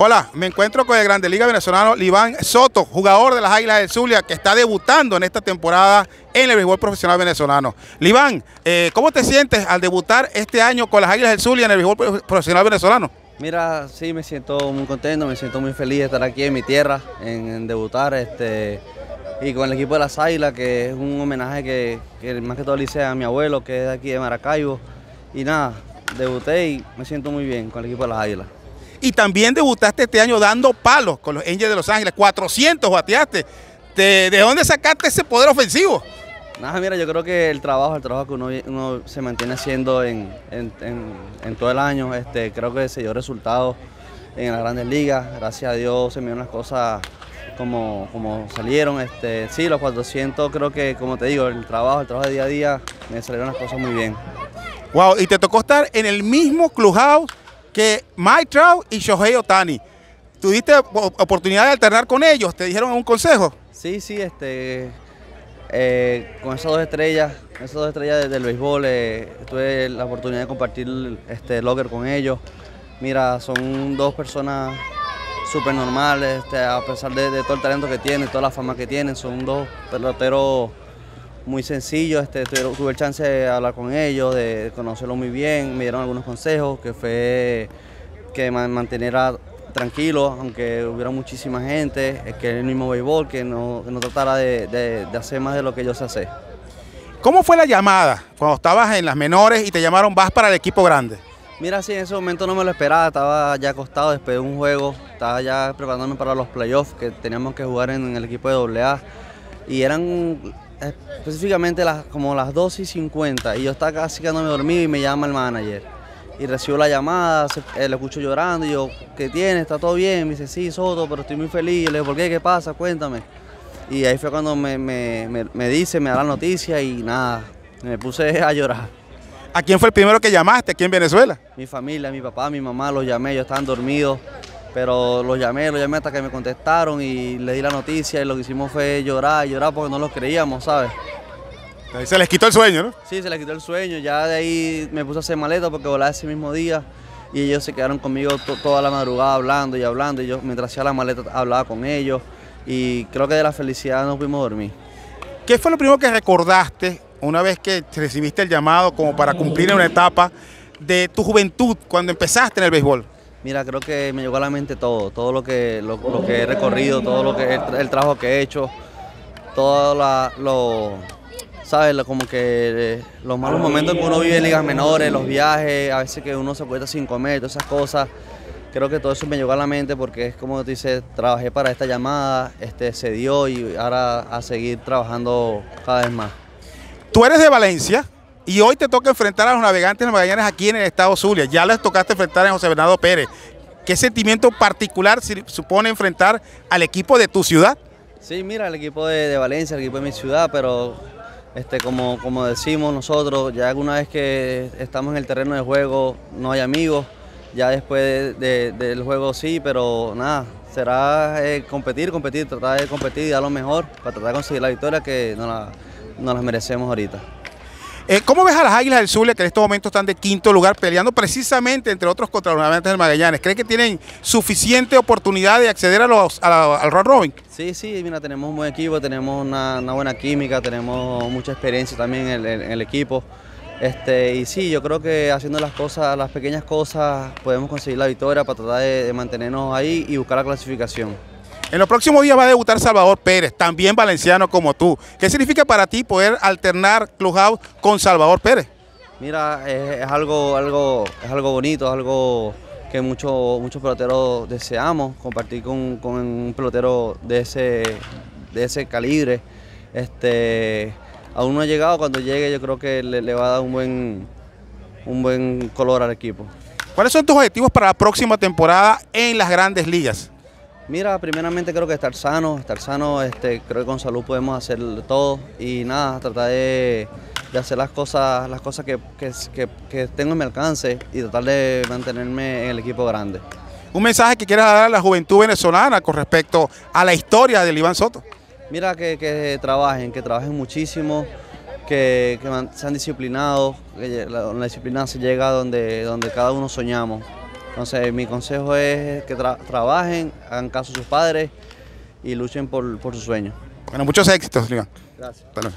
Hola, me encuentro con el Grande Liga venezolano Liván Soto, jugador de las Águilas del Zulia, que está debutando en esta temporada en el béisbol profesional venezolano. Liván, ¿cómo te sientes al debutar este año con las Águilas del Zulia en el béisbol profesional venezolano? Mira, sí, me siento muy contento, me siento muy feliz de estar aquí en mi tierra, en debutar y con el equipo de las Águilas, que es un homenaje que más que todo le hice a mi abuelo, que es de aquí de Maracaibo. Y nada, debuté y me siento muy bien con el equipo de las Águilas. Y también debutaste este año dando palos con los Angels de Los Ángeles, 400 bateaste. ¿De dónde sacaste ese poder ofensivo? Nada, mira, yo creo que el trabajo que uno se mantiene haciendo en todo el año, creo que se dio resultados en las Grandes Ligas. Gracias a Dios se me dieron las cosas como salieron. Sí, los 400, creo que, como te digo, el trabajo de día a día, me salieron las cosas muy bien. Wow, y te tocó estar en el mismo clubhouse que Mike Trout y Shohei Otani. ¿Tuviste oportunidad de alternar con ellos? ¿Te dijeron algún consejo? Sí, sí, con esas dos estrellas del béisbol, tuve la oportunidad de compartir este locker con ellos. Mira, son dos personas súper normales, a pesar de todo el talento que tienen, toda la fama que tienen, son dos peloteros muy sencillos. Tuve el chance de hablar con ellos, de conocerlos muy bien. Me dieron algunos consejos, que fue que manteniera tranquilo, aunque hubiera muchísima gente, que es el mismo béisbol, que no tratara de hacer más de lo que yo sé hacer. ¿Cómo fue la llamada cuando estabas en las menores y te llamaron, vas para el equipo grande? Mira, sí, en ese momento no me lo esperaba, estaba ya acostado después de un juego, estaba ya preparándome para los playoffs que teníamos que jugar en el equipo de AA, y eran específicamente como las 2:50, y yo estaba casi quedándome dormido y me llama el manager. Y recibo la llamada, lo escucho llorando y yo, ¿qué tienes? ¿Está todo bien? Me dice, sí, Soto, pero estoy muy feliz. Yo le digo, ¿por qué? ¿Qué pasa? Cuéntame. Y ahí fue cuando me da la noticia y nada, me puse a llorar. ¿A quién fue el primero que llamaste aquí en Venezuela? Mi familia, mi papá, mi mamá, los llamé, ellos estaban dormidos, pero los llamé hasta que me contestaron y le di la noticia, y lo que hicimos fue llorar porque no los creíamos, ¿sabes? Ahí se les quitó el sueño, ¿no? Sí, se les quitó el sueño, ya de ahí me puse a hacer maleta porque volaba ese mismo día, y ellos se quedaron conmigo toda la madrugada hablando, y yo mientras hacía la maleta hablaba con ellos, y creo que de la felicidad no pudimos dormir. ¿Qué fue lo primero que recordaste una vez que recibiste el llamado como para cumplir una etapa de tu juventud cuando empezaste en el béisbol? Mira, creo que me llegó a la mente todo lo que he recorrido, todo lo que el trabajo que he hecho, todo ¿sabes? Como que los malos momentos que uno vive en ligas menores, los viajes, a veces que uno se acuesta sin comer, todas esas cosas. Creo que todo eso me llegó a la mente porque es como te dice, trabajé para esta llamada, se dio y ahora a seguir trabajando cada vez más. Tú eres de Valencia y hoy te toca enfrentar a los Navegantes de Magallanes aquí en el estado Zulia. Ya les tocaste enfrentar a José Bernardo Pérez. ¿Qué sentimiento particular supone enfrentar al equipo de tu ciudad? Sí, mira, el equipo de Valencia, el equipo de mi ciudad, pero como decimos nosotros, ya alguna vez que estamos en el terreno de juego no hay amigos, ya después del juego sí, pero nada, será tratar de competir y dar lo mejor para tratar de conseguir la victoria que nos la merecemos ahorita. ¿Cómo ves a las Águilas del Zulia, que en estos momentos están de quinto lugar peleando precisamente entre otros contra los Navegantes del Magallanes? ¿Crees que tienen suficiente oportunidad de acceder al round robin? Sí, sí, mira, tenemos un buen equipo, tenemos una buena química, tenemos mucha experiencia también en el equipo. Y sí, yo creo que haciendo las pequeñas cosas, podemos conseguir la victoria para tratar de mantenernos ahí y buscar la clasificación. En los próximos días va a debutar Salvador Pérez, también valenciano como tú. ¿Qué significa para ti poder alternar clubhouse con Salvador Pérez? Mira, es algo bonito, es algo que muchos peloteros deseamos, compartir con un pelotero de ese calibre. Aún no ha llegado, cuando llegue yo creo que le va a dar un buen color al equipo. ¿Cuáles son tus objetivos para la próxima temporada en las Grandes Ligas? Mira, primeramente creo que estar sano, creo que con salud podemos hacer todo y nada, tratar de hacer las cosas que tengo en mi alcance y tratar de mantenerme en el equipo grande. ¿Un mensaje que quieras dar a la juventud venezolana con respecto a la historia de Liván Soto? Mira, que trabajen muchísimo, que sean disciplinados, que la disciplina se llega donde cada uno soñamos. Entonces mi consejo es que trabajen, hagan caso a sus padres y luchen por sus sueños. Bueno, muchos éxitos, Liván. Gracias. Hasta luego.